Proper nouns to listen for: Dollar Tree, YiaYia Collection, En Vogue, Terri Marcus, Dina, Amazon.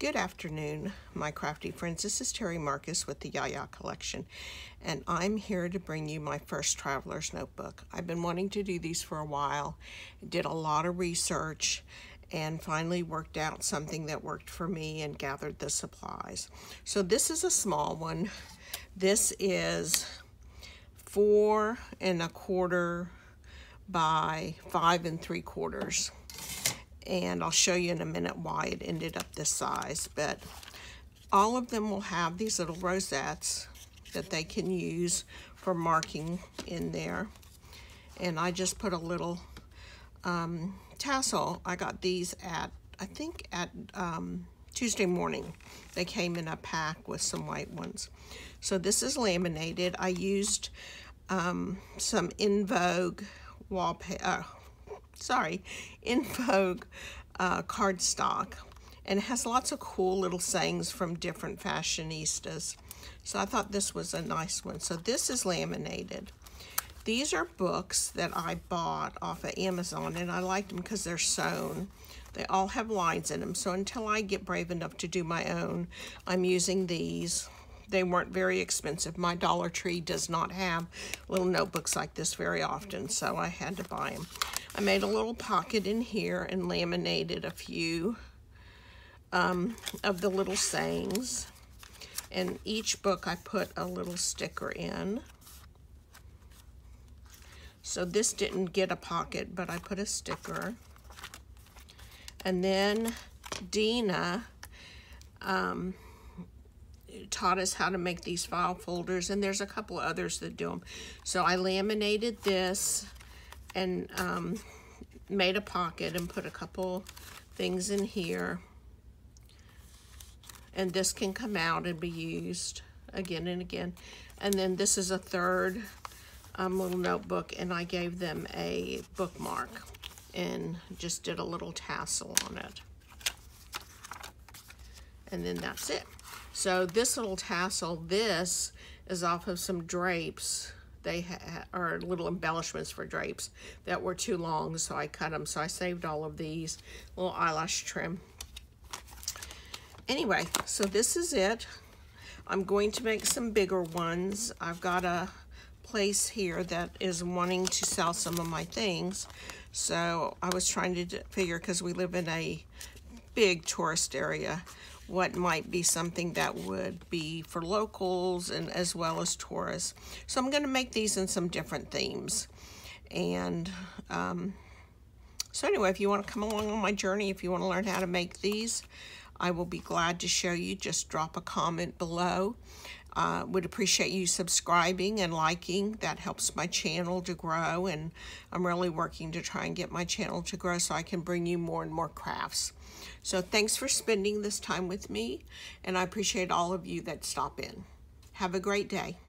Good afternoon, my crafty friends. This is Terri Marcus with the YiaYia Collection, and I'm here to bring you my first traveler's notebook. I've been wanting to do these for a while, did a lot of research, and finally worked out something that worked for me and gathered the supplies. So this is a small one. This is 4 1/4 by 5 3/4. And I'll show you in a minute why it ended up this size, but all of them will have these little rosettes that they can use for marking in there. And I just put a little tassel. I got these at, I think at Tuesday morning. They came in a pack with some white ones. So this is laminated. I used some En Vogue wallpaper, En Vogue cardstock, and it has lots of cool little sayings from different fashionistas. So I thought this was a nice one. So this is laminated. These are books that I bought off of Amazon, and I like them because they're sewn. They all have lines in them. So until I get brave enough to do my own, I'm using these. They weren't very expensive. My Dollar Tree does not have little notebooks like this very often, so I had to buy them. I made a little pocket in here and laminated a few of the little sayings. And each book I put a little sticker in. So this didn't get a pocket, but I put a sticker. And then Dina taught us how to make these file folders, and there's a couple others that do them. So I laminated this and made a pocket and put a couple things in here, and this can come out and be used again and again. And then this is a third little notebook, and I gave them a bookmark and just did a little tassel on it, and then that's it. So this little tassel, this is off of some drapes. They are little embellishments for drapes that were too long, so I cut them. So I saved all of these, little eyelash trim. Anyway, so this is it. I'm going to make some bigger ones. I've got a place here that is wanting to sell some of my things. So I was trying to figure, because we live in a big tourist area, what might be something that would be for locals and as well as tourists. So I'm going to make these in some different themes. And so anyway, if you want to come along on my journey, if you want to learn how to make these, I will be glad to show you. Just drop a comment below. Would appreciate you subscribing and liking. That helps my channel to grow, and I'm really working to try and get my channel to grow so I can bring you more and more crafts. So thanks for spending this time with me, and I appreciate all of you that stop in. Have a great day.